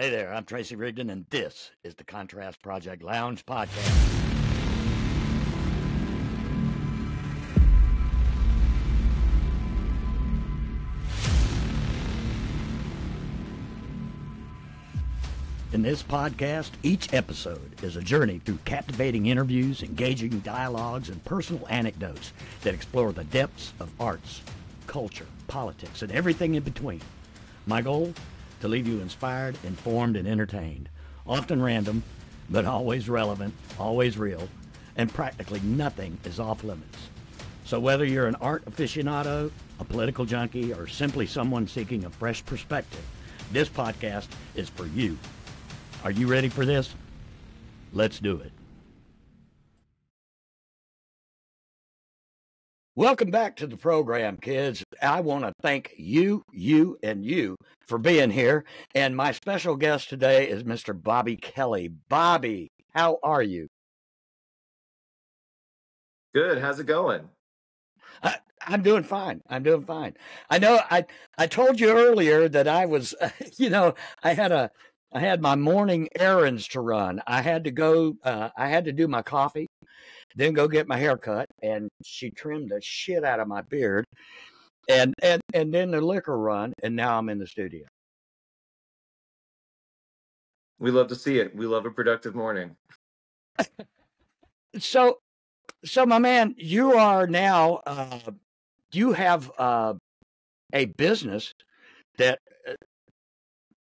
Hey there, I'm Tracy Rigdon, and this is the Contrast Project Lounge Podcast. In this podcast, each episode is a journey through captivating interviews, engaging dialogues, and personal anecdotes that explore the depths of arts, culture, politics, and everything in between. My goal? To leave you inspired, informed, and entertained. Often random, but always relevant, always real, and practically nothing is off limits. So whether you're an art aficionado, a political junkie, or simply someone seeking a fresh perspective, this podcast is for you. Are you ready for this? Let's do it. Welcome back to the program, kids. I want to thank you for being here. And my special guest today is Mr. Bobby Kelley. Bobby, how are you? Good. How's it going? I'm doing fine. I know I told you earlier that I was, I had my morning errands to run. I had to do my coffee, then go get my hair cut, and she trimmed the shit out of my beard, and then the liquor run, and now I'm in the studio. We love to see it. We love a productive morning. So my man, you are now, you have a business that,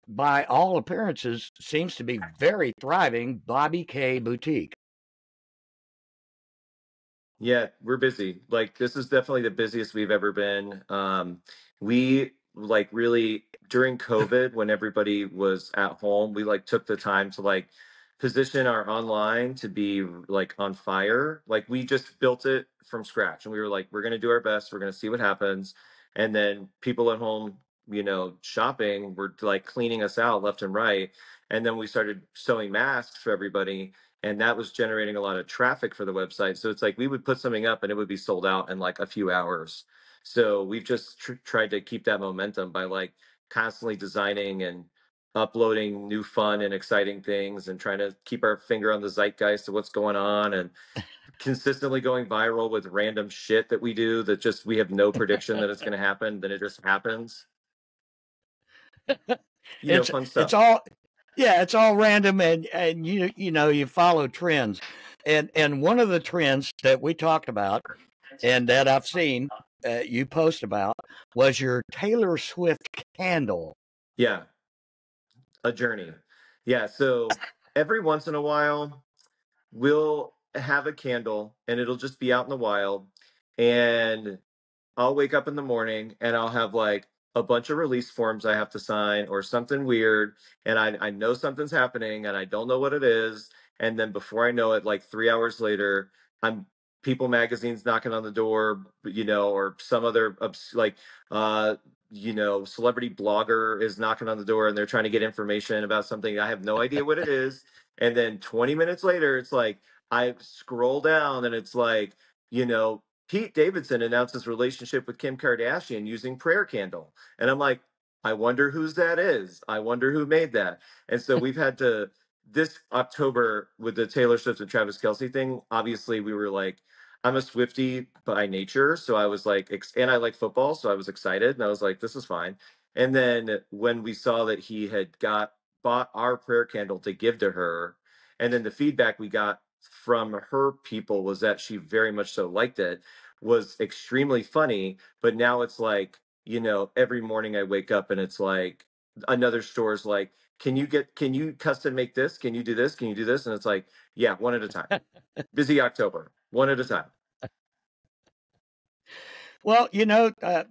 by all appearances, seems to be very thriving, Bobby K. Boutique. Yeah, we're busy. Like, this is definitely the busiest we've ever been. We really, during COVID, when everybody was at home, we took the time to position our online to be on fire. We just built it from scratch, and we were we're going to do our best. We're going to see what happens. And then people at home, shopping, were cleaning us out left and right. And then we started sewing masks for everybody. And that was generating a lot of traffic for the website. So it's we would put something up and it would be sold out in a few hours. So we've just tried to keep that momentum by constantly designing and uploading new fun and exciting things and trying to keep our finger on the zeitgeist of what's going on and consistently going viral with random shit that we do that just, we have no prediction that it's going to happen. Then it just happens. Fun stuff. It's all random, and you follow trends, and one of the trends that we talked about, and that I've seen you post about, was your Taylor Swift candle. Yeah, a journey. Yeah, so every once in a while, we'll have a candle, and it'll just be out in the wild, and I'll wake up in the morning, and I'll have a bunch of release forms I have to sign or something weird. And I know something's happening and I don't know what it is. And then before I know it, 3 hours later, I'm People Magazine's knocking on the door, or some other, celebrity blogger is knocking on the door and they're trying to get information about something. I have no idea what it is. And then 20 minutes later, it's I scroll down and it's Pete Davidson announced his relationship with Kim Kardashian using prayer candle. And I'm I wonder whose that is. I wonder who made that. And so we've had to, this October with the Taylor Swift and Travis Kelsey thing, obviously we were I'm a Swiftie by nature. So I was and I like football. So I was excited and I was this is fine. And then when we saw that he had bought our prayer candle to give to her, and then the feedback we got from her people was that she very much so liked it, was extremely funny. But now it's every morning I wake up and it's another store's can you custom make this? Can you do this? Can you do this? And it's yeah, one at a time. Busy October, one at a time. Well, the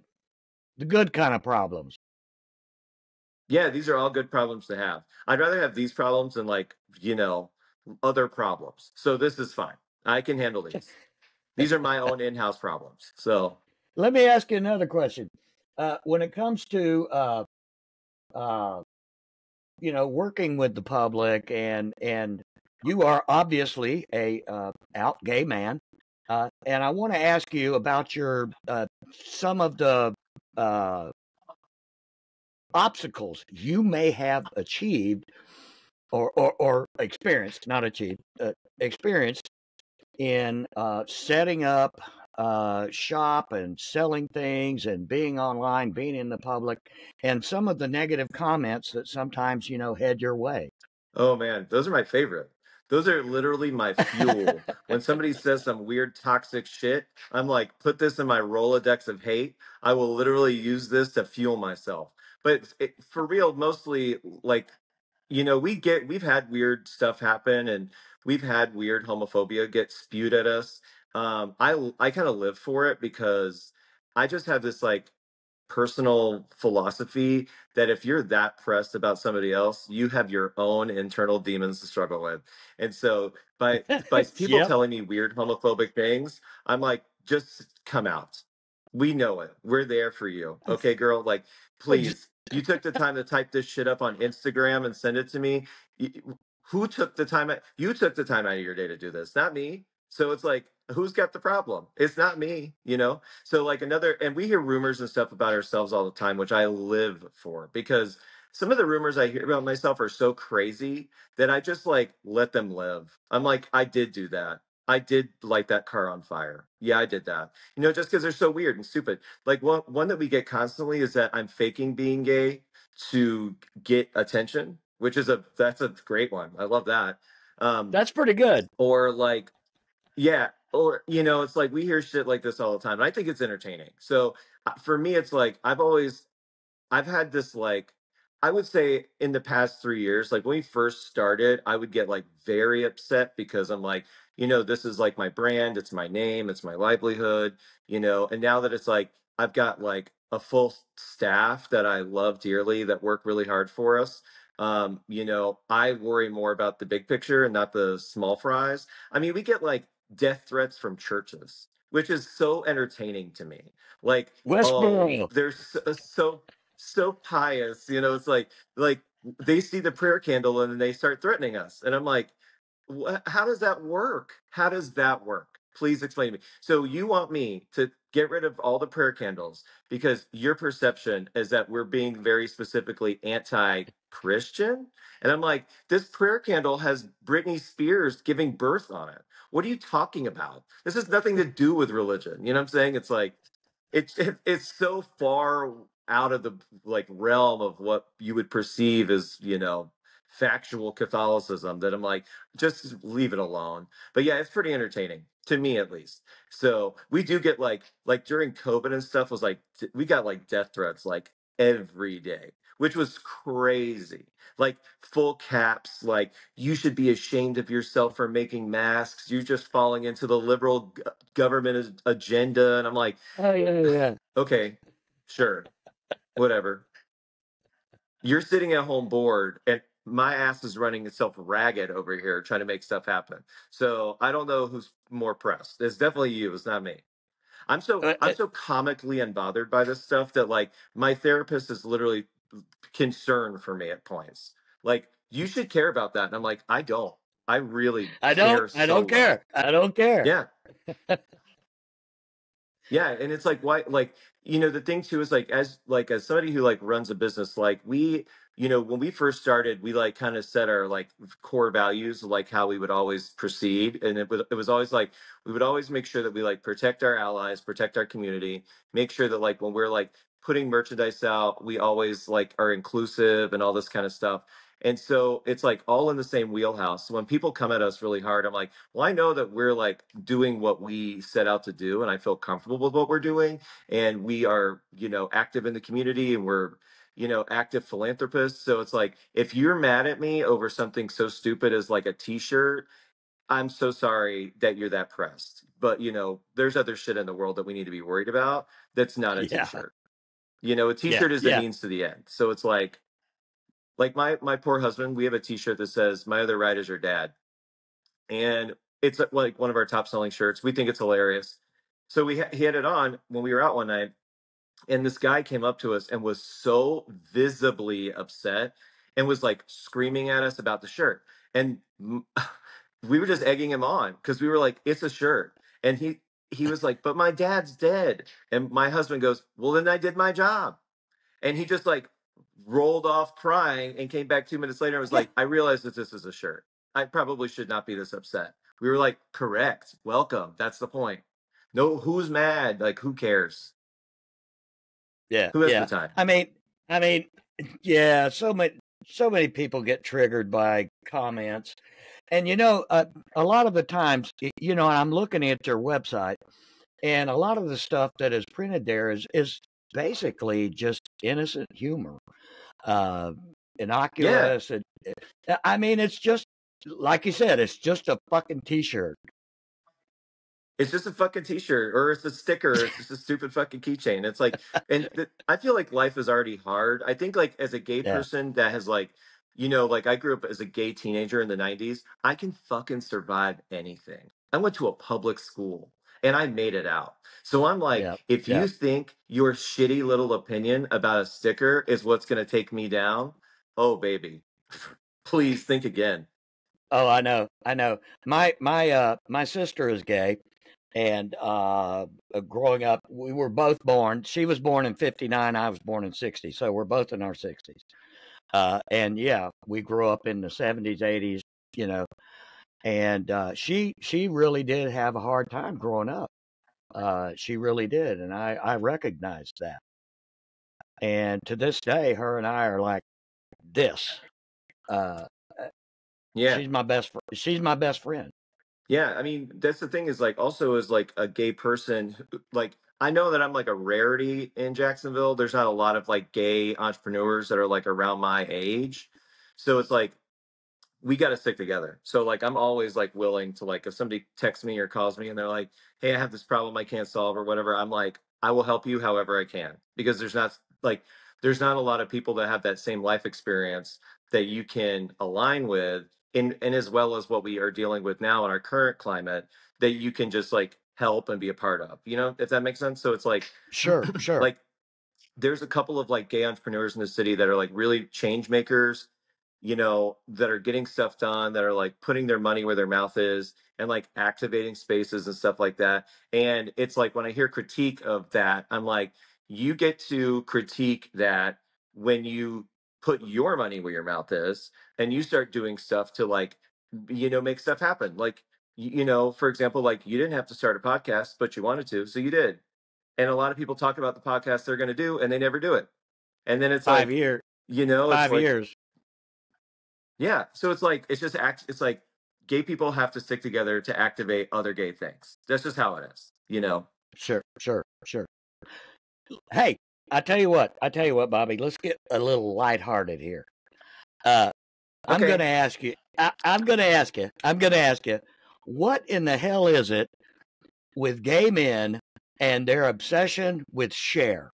good kind of problems. Yeah, these are all good problems to have. I'd rather have these problems than other problems. So this is fine. I can handle these. These are my own in-house problems. So let me ask you another question. When it comes to, working with the public, and you are obviously a out gay man. And I want to ask you about your, some of the obstacles you may have achieved or experienced, not achieved, experienced in setting up shop and selling things and being online, being in the public, and some of the negative comments that sometimes, you know, head your way. Oh, man, those are my favorite. Those are literally my fuel. When somebody says some weird toxic shit, I'm like, put this in my Rolodex of hate. I will literally use this to fuel myself. But for real, mostly, like, you know, we've had weird stuff happen, and we've had weird homophobia get spewed at us. I kind of live for it because I just have this like personal philosophy that if you're that pressed about somebody else, you have your own internal demons to struggle with. And so by people telling me weird homophobic things, I'm like, just come out. We know it. We're there for you. Okay, girl, like, please, you took the time to type this shit up on Instagram and send it to me. Who took the time? You took the time out of your day to do this, not me. So it's like, who's got the problem? It's not me, you know? So like and we hear rumors and stuff about ourselves all the time, which I live for, because some of the rumors I hear about myself are so crazy that I just like let them live. I'm like, I did do that. I did light that car on fire. Yeah, I did that. You know, just because they're so weird and stupid. Like one that we get constantly is that I'm faking being gay to get attention, which is that's a great one. I love that. That's pretty good. Or like, yeah. Or, you know, it's like we hear shit like this all the time. And I think it's entertaining. So for me, it's like I've had this, like, I would say in the past 3 years, like when we first started, I would get like very upset because I'm like, you know, this is like my brand. It's my name. It's my livelihood, you know. And now that it's like I've got like a full staff that I love dearly that work really hard for us. You know, I worry more about the big picture and not the small fries. I mean, we get like death threats from churches, which is so entertaining to me. Like, oh, they're so pious, you know. It's like they see the prayer candle and then they start threatening us, and I'm like, how does that work? How does that work? Please explain to me. So you want me to get rid of all the prayer candles because your perception is that we're being very specifically anti-Christian? And I'm like, this prayer candle has Britney Spears giving birth on it. What are you talking about? This has nothing to do with religion. You know what I'm saying? It's like, it's so far out of the like realm of what you would perceive as, you know, factual Catholicism that I'm like, just leave it alone. But yeah, it's pretty entertaining to me, at least. So we do get like during COVID and stuff was like, we got like death threats like every day, which was crazy. Like full caps, like you should be ashamed of yourself for making masks. You're just falling into the liberal government agenda. And I'm like, oh yeah. Okay, sure, whatever. You're sitting at home bored and my ass is running itself ragged over here trying to make stuff happen. So I don't know who's more pressed. It's definitely you. It's not me. I'm so comically unbothered by this stuff that like my therapist is literally concern for me at points. Like, you should care about that. And I'm like, I don't. I really care. I don't care. I don't care. Yeah. Yeah. And it's like, why, like, you know, the thing too is like, as somebody who like runs a business, like we, you know, when we first started, we like kind of set our like core values, like how we would always proceed. And it was always like, we would always make sure that we like protect our allies, protect our community, make sure that like when we're like putting merchandise out, we always like are inclusive and all this kind of stuff. And so it's like all in the same wheelhouse. So when people come at us really hard, I'm like, well, I know that we're like doing what we set out to do, and I feel comfortable with what we're doing, and we are, you know, active in the community, and we're, you know, active philanthropists. So it's like, if you're mad at me over something so stupid as like a t-shirt, I'm so sorry that you're that pressed. But, you know, there's other shit in the world that we need to be worried about that's not a t-shirt. You know, a t-shirt is the means to the end. So it's like my poor husband, we have a t-shirt that says, "My other ride is your dad." And it's like one of our top selling shirts. We think it's hilarious. So he had it on when we were out one night, and this guy came up to us and was so visibly upset and was like screaming at us about the shirt. And we were just egging him on because we were like, it's a shirt. And he was like, but my dad's dead. And my husband goes, well, then I did my job. And he just like rolled off crying and came back 2 minutes later and was like, I realized that this is a shirt. I probably should not be this upset. We were like, correct. Welcome. That's the point. No, who's mad? Like, who cares? Yeah. Who has the time? I mean, yeah, so many people get triggered by comments. And, a lot of the times, I'm looking at their website, and a lot of the stuff that is printed there is basically just innocent humor, innocuous. Yeah. And, I mean, it's just, like you said, it's just a fucking T-shirt. It's just a fucking T-shirt, or it's a sticker, or it's just a stupid fucking keychain. It's like, and I feel like life is already hard. I think, like, as a gay person that has, like, I grew up as a gay teenager in the 90s. I can fucking survive anything. I went to a public school and I made it out. So I'm like, if you think your shitty little opinion about a sticker is what's going to take me down, oh, baby, please think again. Oh, I know. My sister is gay, and growing up, we were both born. She was born in 59. I was born in 60. So we're both in our 60s. And we grew up in the 70s, 80s, and she really did have a hard time growing up. She really did. And I recognized that. And to this day, her and I are like this. She's my best friend. Yeah. I mean, that's the thing is like, also as like a gay person, like, I know that I'm like a rarity in Jacksonville. There's not a lot of like gay entrepreneurs that are like around my age. So it's like, we got to stick together. So like, I'm always like willing to like, if somebody texts me or calls me and they're like, hey, I have this problem I can't solve or whatever. I'm like, I will help you however I can, because there's not a lot of people that have that same life experience that you can align with and as well as what we are dealing with now in our current climate that you can just like, help and be a part of, if that makes sense. So it's like, sure. Like there's a couple of like gay entrepreneurs in the city that are like really change makers, that are getting stuff done, that are like putting their money where their mouth is and like activating spaces and stuff like that. And it's like, when I hear critique of that, I'm like, you get to critique that when you put your money where your mouth is and you start doing stuff to like, make stuff happen. Like, for example, like you didn't have to start a podcast, but you wanted to, so you did. And a lot of people talk about the podcast they're going to do, and they never do it. And then it's 5 years, 5 years. Yeah. So it's like, it's like gay people have to stick together to activate other gay things. That's just how it is, Sure. Hey, I tell you what, Bobby, let's get a little lighthearted here. I'm going to ask you, what in the hell is it with gay men and their obsession with Cher?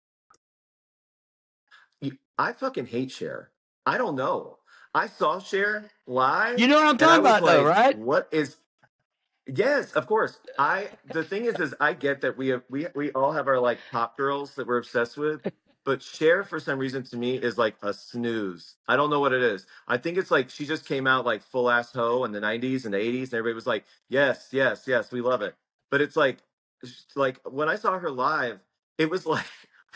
I fucking hate Cher. I don't know. I saw Cher live. You know what I'm talking about, like, though, right? What is? Yes, of course. The thing is I get that we all have our like pop girls that we're obsessed with, but Cher for some reason to me is like a snooze. I don't know what it is. I think it's like she just came out like full ass hoe in the 90s and the 80s and everybody was like, yes, we love it. But it's like when I saw her live, it was like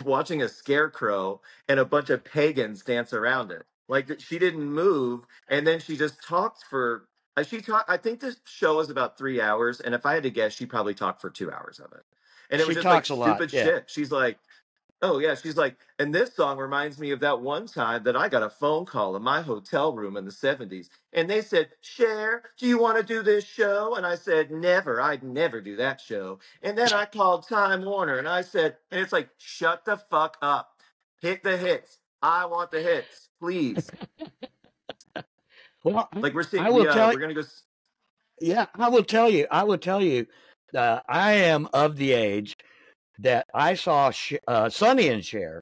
watching a scarecrow and a bunch of pagans dance around it. Like she didn't move, and then she just talked for I think this show is about 3 hours, and if I had to guess, she probably talked for 2 hours of it. And it was just like stupid shit. She's like, oh, yeah. She's like, and this song reminds me of that one time that I got a phone call in my hotel room in the 70s. And they said, Cher, do you want to do this show? And I said, never. I'd never do that show. And then I called Time Warner and I said, and it's like, shut the fuck up. Hit the hits. I want the hits, please. Well, like we're seeing, we're going to go. Yeah, I will tell you, I am of the age that I saw Sonny and Cher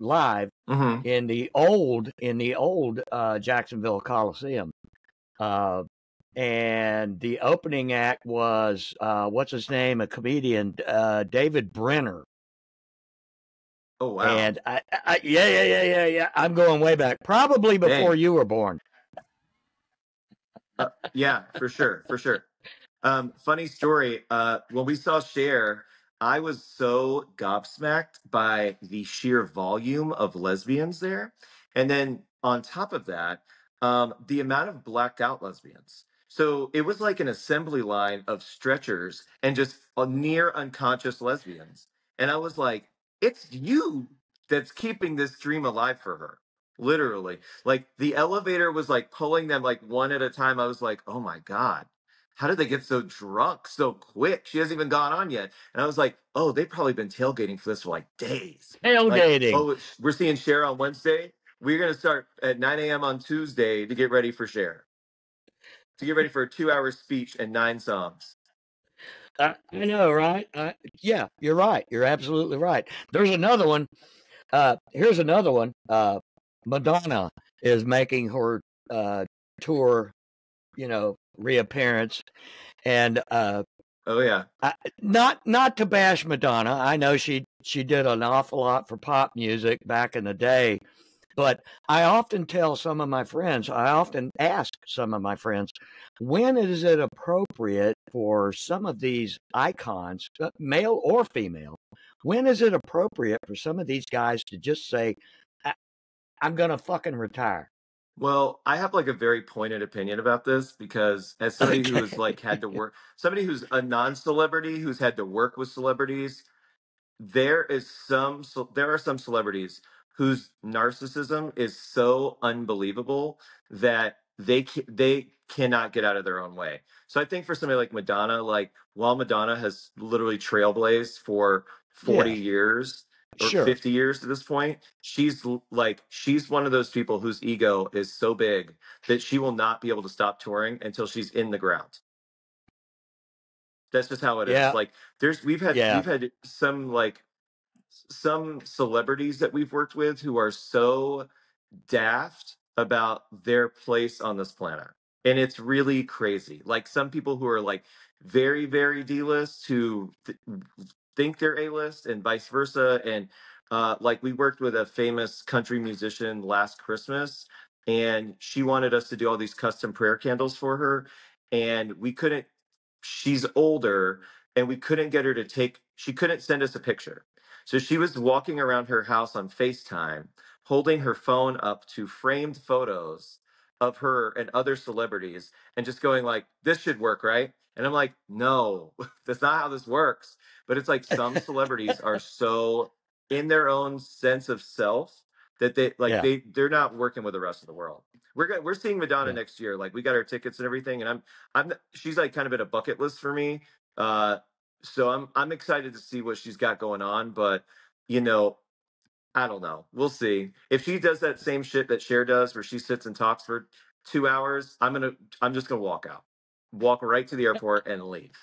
live in the old Jacksonville Coliseum, and the opening act was what's his name, a comedian, David Brenner. Oh wow! And I yeah. I'm going way back, probably before you were born. Yeah, for sure. Funny story. When we saw Cher, I was so gobsmacked by the sheer volume of lesbians there. And then on top of that, the amount of blacked out lesbians. So it was like an assembly line of stretchers and just near unconscious lesbians. And I was like, it's you that's keeping this dream alive for her. Literally, like the elevator was like pulling them like one at a time. I was like, oh my God, how did they get so drunk so quick? She hasn't even gone on yet. And I was like, oh, they've probably been tailgating for this for like days. Tailgating. Like, oh, we're seeing Cher on Wednesday. We're going to start at 9 a.m. on Tuesday to get ready for Cher. To get ready for a 2-hour speech and 9 songs. I know, right? Yeah, you're right. You're absolutely right. There's another one. Here's another one. Madonna is making her tour, you know, reappearance, and oh yeah, not to bash Madonna. I know she did an awful lot for pop music back in the day, but I often tell some of my friends, I often ask some of my friends, when is it appropriate for some of these icons, male or female, when is it appropriate for some of these guys to just say, I'm going to fucking retire? Well, I have like a very pointed opinion about this, because as somebody who has like had to work, somebody who's a non-celebrity, who's had to work with celebrities, there are some celebrities whose narcissism is so unbelievable that they cannot get out of their own way. So I think for somebody like Madonna, like while Madonna has literally trailblazed for 40 years, or 50 years to this point, she's one of those people whose ego is so big that she will not be able to stop touring until she's in the ground. That's just how it is. Like we've had some like some celebrities that we've worked with who are so daft about their place on this planet. And it's really crazy. Like some people who are like very, very D-list who think they're A-list and vice versa. And like we worked with a famous country musician last Christmas, and she wanted us to do all these custom prayer candles for her. And we couldn't, she's older, and we couldn't get her to she couldn't send us a picture. So she was walking around her house on FaceTime, holding her phone up to framed photos of her and other celebrities and just going like, this should work, right? And I'm like, no, that's not how this works. But it's like some celebrities are so in their own sense of self that they like they're not working with the rest of the world. We're seeing Madonna next year. Like we got our tickets and everything, and she's like kind of been a bucket list for me. So I'm excited to see what she's got going on. But you know, I don't know. We'll see if she does that same shit that Cher does, where she sits and talks for 2 hours. I'm just gonna walk out. Walk right to the airport and leave.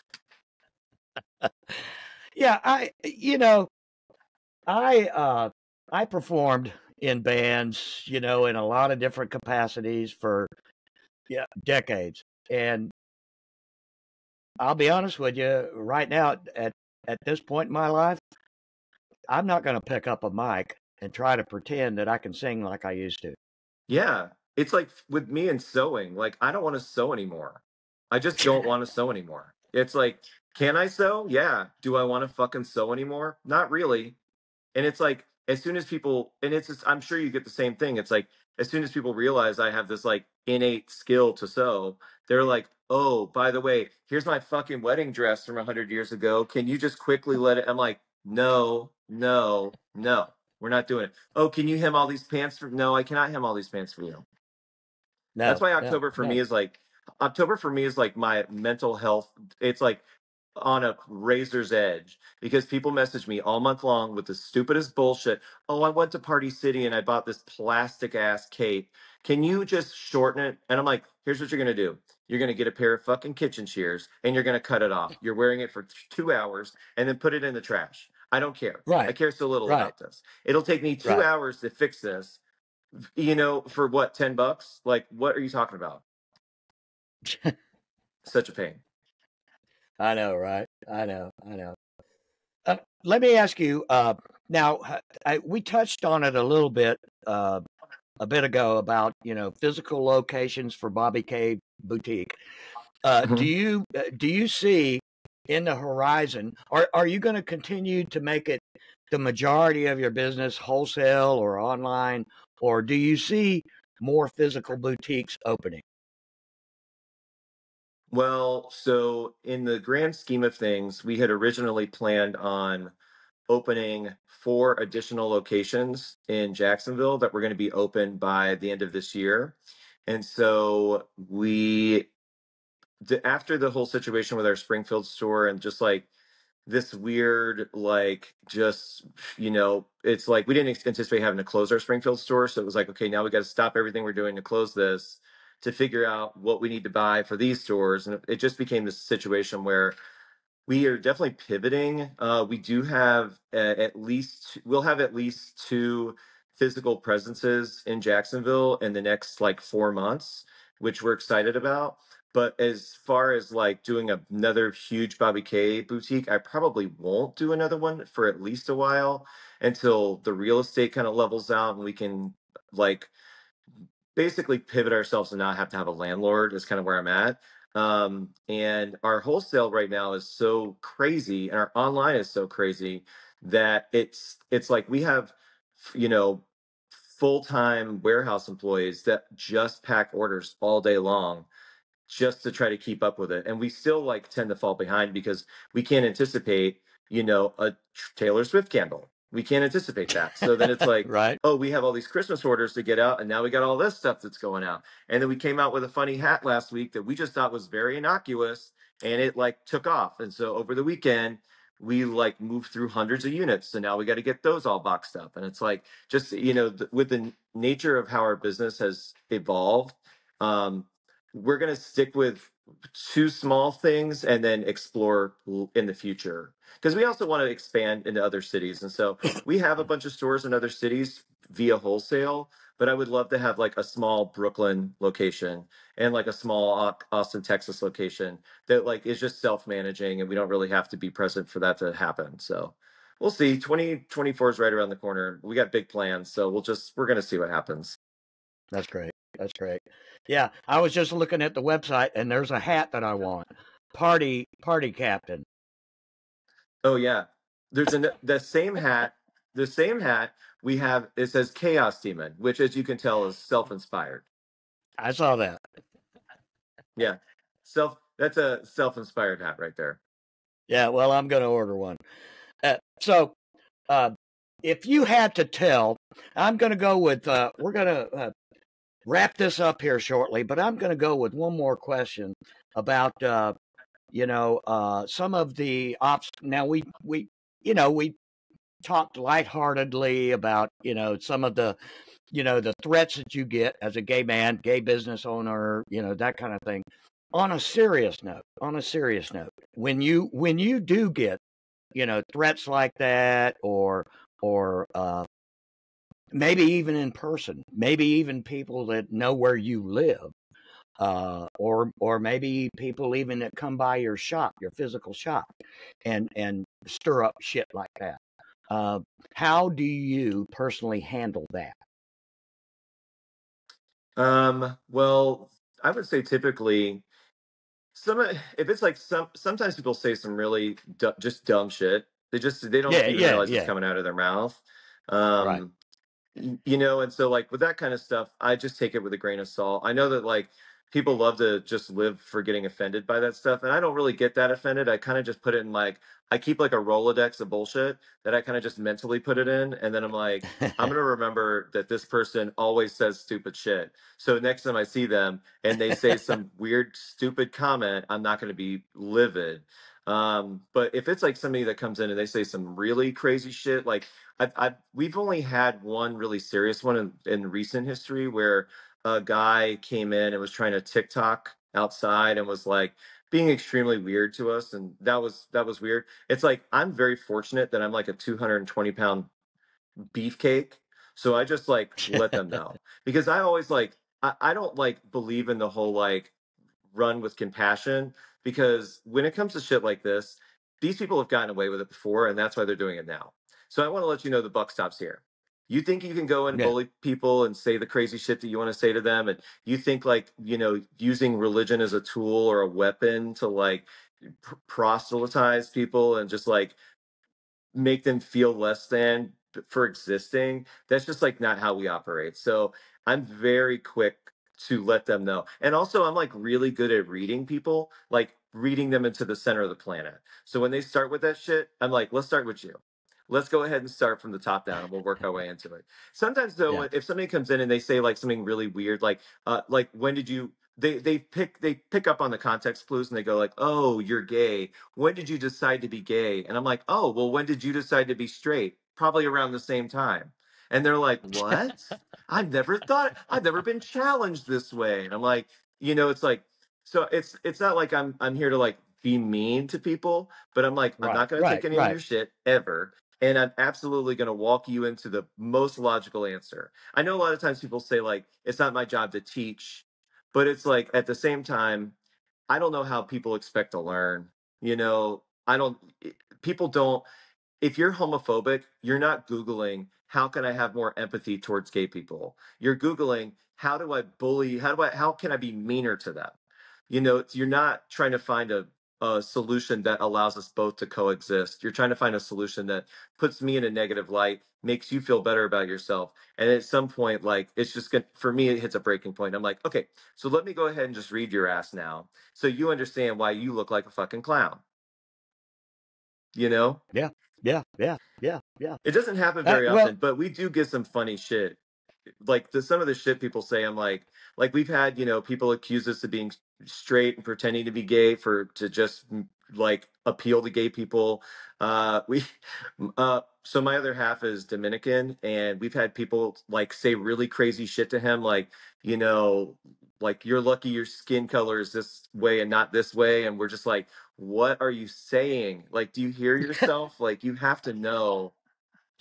Yeah, I performed in bands, you know, in a lot of different capacities for decades. And I'll be honest with you, right now at this point in my life, I'm not going to pick up a mic and try to pretend that I can sing like I used to. Yeah, it's like with me and sewing, like I don't want to sew anymore. I just don't want to sew anymore. It's like, can I sew? Yeah. Do I want to fucking sew anymore? Not really. And it's like, as soon as people, and it's just, I'm sure you get the same thing. It's like, as soon as people realize I have this like innate skill to sew, they're like, oh, by the way, here's my fucking wedding dress from 100 years ago. Can you just quickly let it? I'm like, no, we're not doing it. Oh, can you hem all these pants for? No, I cannot hem all these pants for you. No, that's why October for me is like my mental health. It's like on a razor's edge, because people message me all month long with the stupidest bullshit. Oh, I went to Party City and I bought this plastic ass cape. Can you just shorten it? And I'm like, here's what you're going to do. You're going to get a pair of fucking kitchen shears and you're going to cut it off. You're wearing it for 2 hours and then put it in the trash. I don't care. Right. I care so little about this. It'll take me 2 hours to fix this, you know, for what, $10? Like, what are you talking about? Such a pain. I know, right? I know. Let me ask you now. We touched on it a bit ago about, you know, physical locations for Bobby K. Boutique. Do you see in the horizon? Are you going to continue to make it the majority of your business wholesale or online, Or do you see more physical boutiques opening? Well, so in the grand scheme of things, we had originally planned on opening 4 additional locations in Jacksonville that were going to be open by the end of this year. And so we, after the whole situation with our Springfield store and just like this weird, like, just, you know, it's like we didn't anticipate having to close our Springfield store. So it was like, okay, now we got to stop everything we're doing to close this, to figure out what we need to buy for these stores. And it just became this situation where we are definitely pivoting. We do have we'll have at least 2 physical presences in Jacksonville in the next like 4 months, which we're excited about. But as far as like doing another huge Bobby K. boutique, I probably won't do another one for at least a while until the real estate kind of levels out and we can like basically pivot ourselves and not have to have a landlord is kind of where I'm at. And our wholesale right now is so crazy and our online is so crazy that it's like we have, you know, full-time warehouse employees that just pack orders all day long just to try to keep up with it. And we still like tend to fall behind because we can't anticipate, you know, a Taylor Swift candle. We can't anticipate that. So then it's like, right. Oh, we have all these Christmas orders to get out. And now we got all this stuff that's going out. And then we came out with a funny hat last week that we just thought was very innocuous and it like took off. And so over the weekend, we like moved through hundreds of units. So now we got to get those all boxed up. And it's like, just, you know, with the nature of how our business has evolved, we're going to stick with 2 small things and then explore in the future. Because we also want to expand into other cities. And so we have a bunch of stores in other cities via wholesale, but I would love to have like a small Brooklyn location and like a small Austin, Texas location that like is just self-managing and we don't really have to be present for that to happen. So we'll see. 2024 is right around the corner. We got big plans. So we're going to see what happens. That's great. That's great. Yeah, I was just looking at the website, and there's a hat that I want. Party captain. Oh yeah, there's the same hat we have. It says Chaos Demon, which, as you can tell, is self-inspired. I saw that. Yeah, that's a self-inspired hat right there. Yeah, well, I'm going to order one. So, if you had to tell, I'm going to go with we're going to. Wrap this up here shortly, but I'm going to go with one more question about, some of the Now we talked lightheartedly about, you know, some of the, you know, the threats that you get as a gay man, gay business owner, you know, that kind of thing. On a serious note, when you do get, you know, threats like that or maybe even in person, maybe even people that know where you live, or maybe people even that come by your shop, your physical shop, and stir up shit like that. How do you personally handle that? Well, I would say typically, sometimes people say some really dumb shit. They don't even realize it's coming out of their mouth. Right. You know, and so like with that kind of stuff, I just take it with a grain of salt. I know that like people love to just live for getting offended by that stuff. And I don't really get that offended. I kind of just put it in like, I keep like a Rolodex of bullshit that I kind of just mentally put it in. And then I'm like, I'm going to remember that this person always says stupid shit. So next time I see them and they say some weird, stupid comment, I'm not going to be livid. But if it's like somebody that comes in and they say some really crazy shit, like we've only had one really serious one in recent history where a guy came in and was trying to TikTok outside and was like being extremely weird to us. And that was weird. It's like, I'm very fortunate that I'm like a 220-pound beefcake. So I just like let them know, because I always like, I don't like believe in the whole, like, run with compassion, because when it comes to shit like this, these people have gotten away with it before, and that's why they're doing it now. So I want to let you know the buck stops here. You think you can go and bully people and say the crazy shit that you want to say to them, and you think, like, you know, using religion as a tool or a weapon to like proselytize people and just like make them feel less than for existing. That's just like not how we operate. So I'm very quick to let them know. And also I'm like really good at reading people, like reading them into the center of the planet. So when they start with that shit, I'm like, let's start with you. Let's go ahead and start from the top down and we'll work our way into it. Sometimes though, if somebody comes in and they say like something really weird, like when did you, they pick up on the context clues and they go like, oh, you're gay. When did you decide to be gay? And I'm like, oh, well, when did you decide to be straight? Probably around the same time. And they're like, what? I've never been challenged this way. And I'm like, you know, it's like, so it's not like I'm here to like be mean to people, but I'm like, I'm not going to take any of your shit ever. And I'm absolutely going to walk you into the most logical answer. I know a lot of times people say like, it's not my job to teach, but it's like, at the same time, I don't know how people expect to learn. You know, if you're homophobic, you're not Googling, how can I have more empathy towards gay people? You're Googling, how do I bully? How can I be meaner to them? You know, you're not trying to find a solution that allows us both to coexist. You're trying to find a solution that puts me in a negative light, makes you feel better about yourself. And at some point, like, it's just gonna, for me, it hits a breaking point. I'm like, okay, so let me go ahead and just read your ass now, so you understand why you look like a fucking clown. You know? Yeah. Yeah. It doesn't happen very often, but we do get some funny shit. Like some of the shit people say, I'm like we've had, you know, people accuse us of being straight and pretending to be gay to just like appeal to gay people. So my other half is Dominican, and we've had people like say really crazy shit to him. Like, you know, like, you're lucky your skin color is this way and not this way. And we're just like, what are you saying? Like, do you hear yourself? Like, you have to know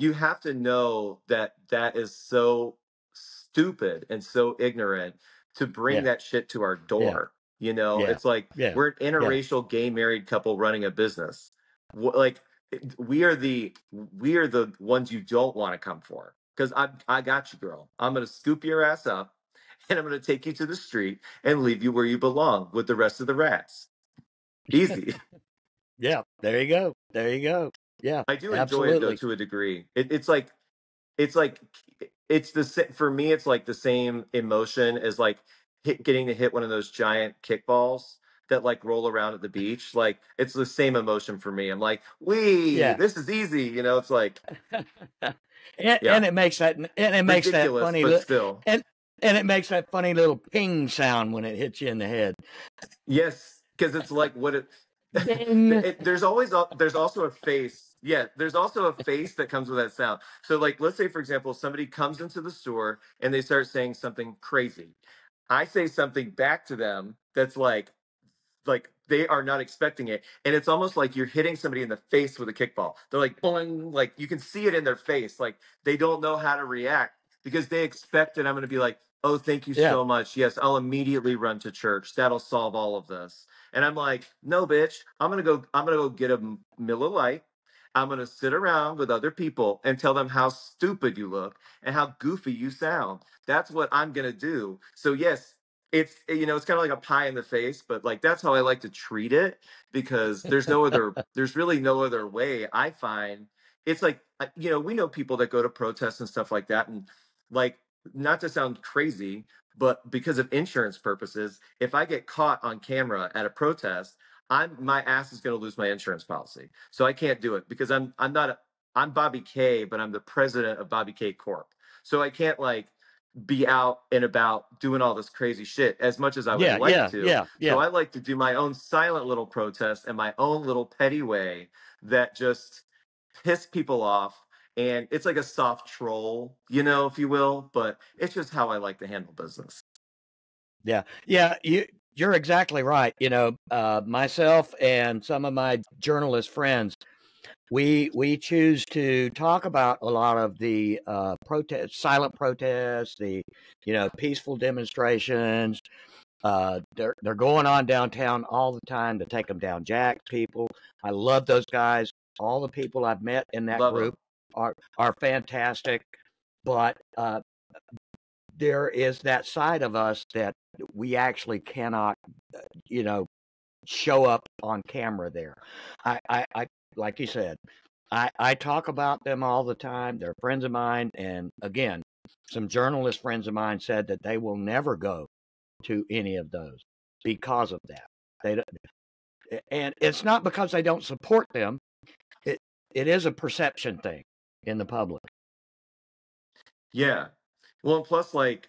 that that is so stupid and so ignorant to bring that shit to our door. Yeah. You know, it's like, we're an interracial gay married couple running a business. Like, we are the ones you don't want to come for. 'Cause I got you, girl. I'm going to scoop your ass up, and I'm going to take you to the street and leave you where you belong with the rest of the rats. Easy. Yeah. There you go. Yeah. I do enjoy it though, to a degree. It's like, it's the same for me. It's like the same emotion as like getting to hit one of those giant kickballs that like roll around at the beach. Like, it's the same emotion for me. I'm like, this is easy. You know, it's like, and it makes that, ridiculous, that funny, but still. And it makes that funny little ping sound when it hits you in the head. Yes, because it's like there's also a face. Yeah, there's also a face that comes with that sound. So like, let's say, for example, somebody comes into the store and they start saying something crazy. I say something back to them that's like they are not expecting it. And it's almost like you're hitting somebody in the face with a kickball. They're like, boing, like you can see it in their face. Like, they don't know how to react because they expect that I'm going to be like, oh, thank you so much. Yes, I'll immediately run to church. That'll solve all of this. And I'm like, no, bitch, I'm going to go get a Miller Lite. I'm going to sit around with other people and tell them how stupid you look and how goofy you sound. That's what I'm going to do. So yes, it's kind of like a pie in the face, but like, that's how I like to treat it, because there's really no other way I find. It's like, you know, we know people that go to protests and stuff like that. And like, not to sound crazy, but because of insurance purposes, if I get caught on camera at a protest, my ass is going to lose my insurance policy. So I can't do it because I'm Bobby K, but I'm the president of Bobby K Corp. So I can't like be out and about doing all this crazy shit as much as I would to. So I like to do my own silent little protest and my own little petty way that just piss people off. And it's like a soft troll, you know, if you will, but it's just how I like to handle business. Yeah. Yeah. You're exactly right. You know, myself and some of my journalist friends, we choose to talk about a lot of the protests, silent protests, the, you know, peaceful demonstrations. They're going on downtown all the time to take them down. Jack's people. I love those guys. All the people I've met in that group are fantastic, but there is that side of us that we actually cannot, you know, show up on camera there. I like you said, I talk about them all the time. They're friends of mine. And again, some journalist friends of mine said that they will never go to any of those because of that. They don't, and it's not because they don't support them. It is a perception thing in the public. Yeah. Well, plus, like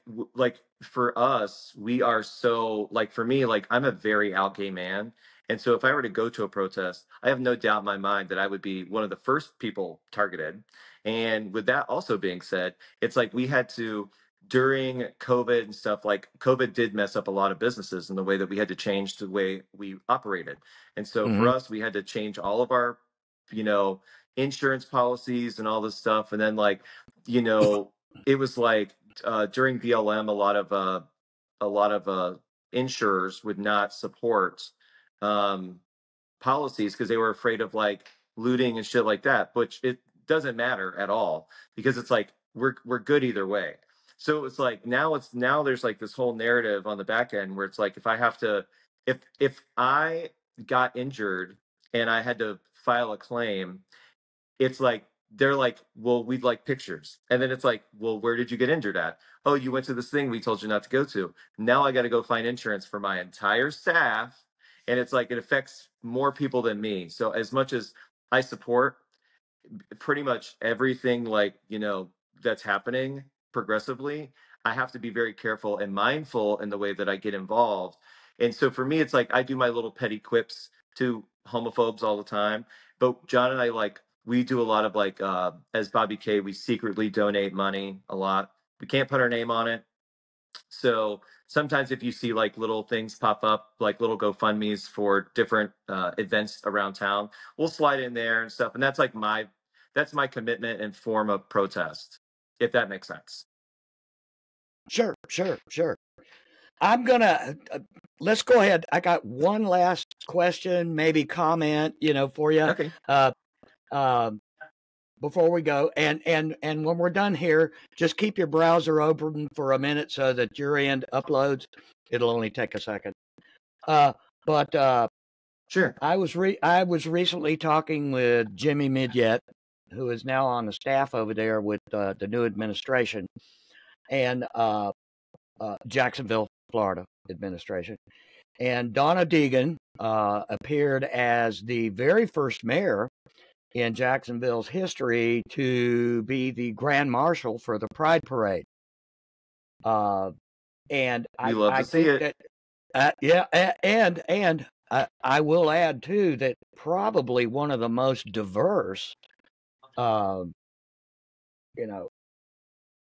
for us, we are so, like for me, like I'm a very out gay man. And so if I were to go to a protest, I have no doubt in my mind that I would be one of the first people targeted. And with that also being said, it's like we had to, during COVID and stuff, like COVID did mess up a lot of businesses in the way that we had to change the way we operated. And so for us, we had to change all of our, you know, insurance policies and all this stuff. And then like, you know, it was like during BLM, a lot of insurers would not support policies because they were afraid of like looting and shit like that, which it doesn't matter at all because it's like we're good either way. So it's like now there's like this whole narrative on the back end where it's like if I got injured and I had to file a claim, it's like they're like, well, we'd like pictures. And then it's like, well, where did you get injured at? Oh, you went to this thing we told you not to go to. Now I got to go find insurance for my entire staff. And it's like, it affects more people than me. So as much as I support pretty much everything, like, you know, that's happening progressively, I have to be very careful and mindful in the way that I get involved. And so for me, it's like, I do my little petty quips to homophobes all the time. But John and I, like, we do a lot of like, as Bobby K, we secretly donate money a lot. We can't put our name on it. So sometimes if you see like little things pop up, like little GoFundMes for different events around town, we'll slide in there and stuff. And that's like that's my commitment and form of protest, if that makes sense. Sure, sure, sure. I'm going to, let's go ahead. I got one last question, maybe comment, you know, for you. Okay. Before we go, and when we're done here, just keep your browser open for a minute so that your end uploads. It'll only take a second. But sure. I was recently talking with Jimmy Midgett, who is now on the staff over there with the new administration and Jacksonville, Florida administration, and Donna Deegen appeared as the very first mayor in Jacksonville's history to be the grand marshal for the Pride Parade. And I love to see it. I will add too, that probably one of the most diverse, you know,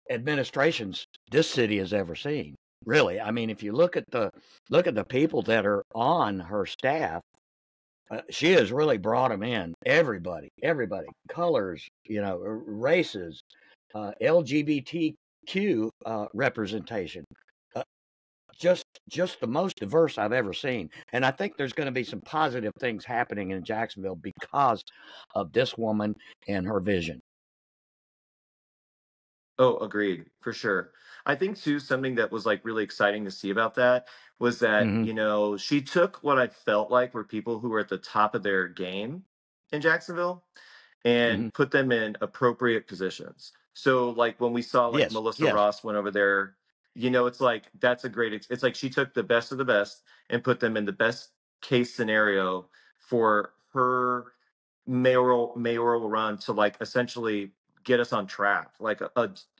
administrations this city has ever seen. Really. I mean, if you look at the people that are on her staff, she has really brought them in. Everybody, colors, you know, races, LGBTQ representation, just the most diverse I've ever seen. And I think there's going to be some positive things happening in Jacksonville because of this woman and her vision. Oh, agreed. For sure. I think too, something that was like really exciting to see about that was that, you know, she took what I felt like were people who were at the top of their game in Jacksonville and put them in appropriate positions. So like when we saw like Melissa Ross went over there, you know, it's like, that's a great, it's like she took the best of the best and put them in the best case scenario for her mayoral run to like essentially get us on track, like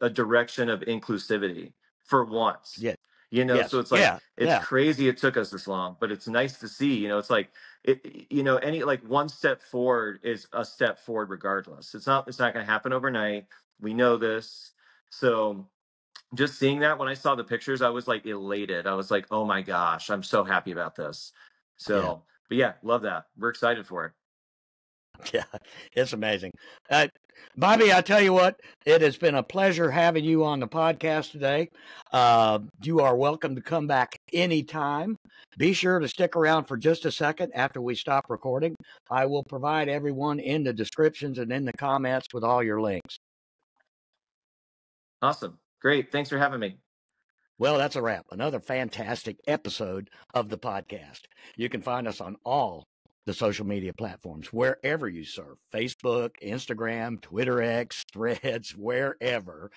a direction of inclusivity for once. Yeah, you know, so it's like it's crazy it took us this long, but it's nice to see. You know, it's like it, you know, any like one step forward is a step forward regardless. It's not going to happen overnight. We know this. So just seeing that, when I saw the pictures, I was like elated. I was like, oh my gosh, I'm so happy about this. So but yeah, love that. We're excited for it. Yeah, it's amazing. Bobby, I tell you what, it has been a pleasure having you on the podcast today. You are welcome to come back anytime. Be sure to stick around for just a second after we stop recording. I will provide everyone in the descriptions and in the comments with all your links. Awesome. Great. Thanks for having me. Well, that's a wrap. Another fantastic episode of the podcast. You can find us on all the social media platforms, wherever you surf, Facebook, Instagram, Twitter X, Threads, wherever.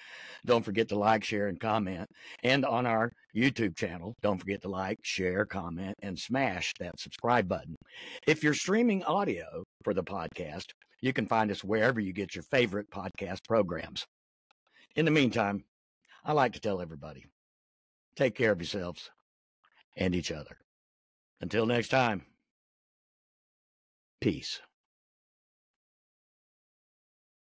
Don't forget to like, share, and comment. And on our YouTube channel, don't forget to like, share, comment, and smash that subscribe button. If you're streaming audio for the podcast, you can find us wherever you get your favorite podcast programs. In the meantime, I like to tell everybody, take care of yourselves and each other. Until next time. Peace.